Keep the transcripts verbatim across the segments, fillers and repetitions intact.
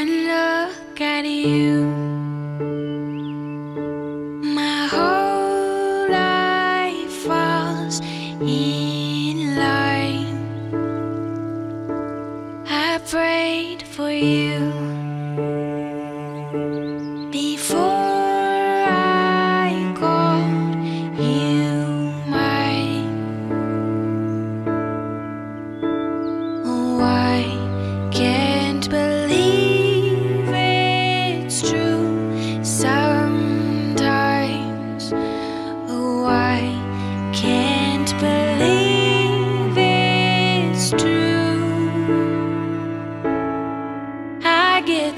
one look at you, my whole life falls in line. I prayed for you.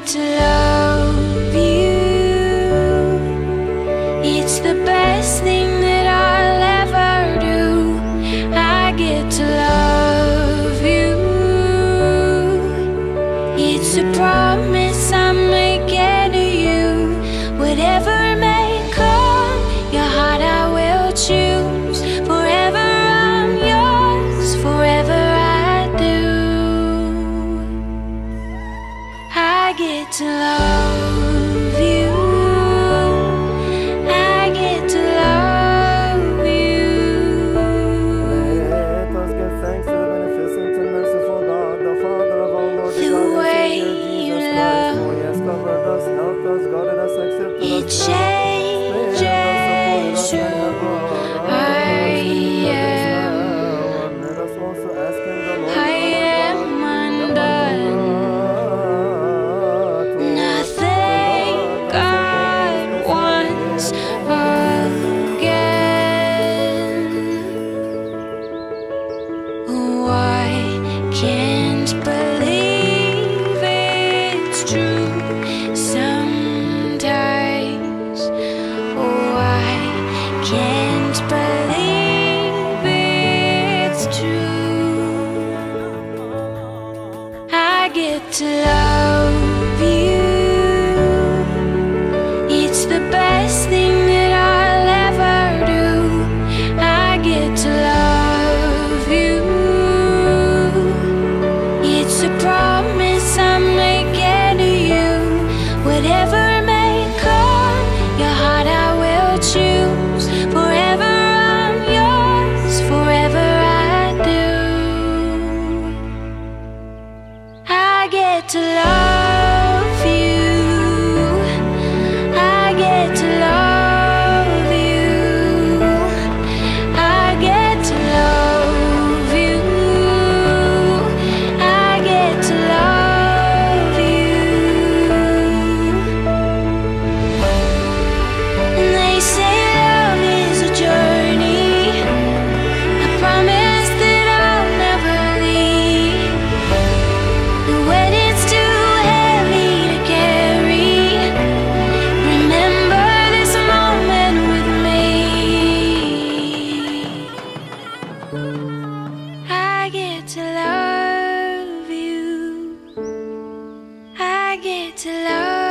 To love you, it's the best thing that I'll ever do. I get to love you, it's a promise I'm making to you. Whatever may come, your heart I will choose. Forever I'm yours, forever I do. I get to love you, I get to love you. The way you love, it changes who I am. I am undone. I get to love you, it's the best thing that I'll ever do. I get to love you, it's a promise I'm making to you. Whatever may come, your heart I will choose. Forever I'm yours, forever I do. I get to love you, I get to love you, I get to love you, I get to love you. And they say love is a journey, I promise that I'll never leave. And when it's too remember this moment with me. I get to love you, I get to love you.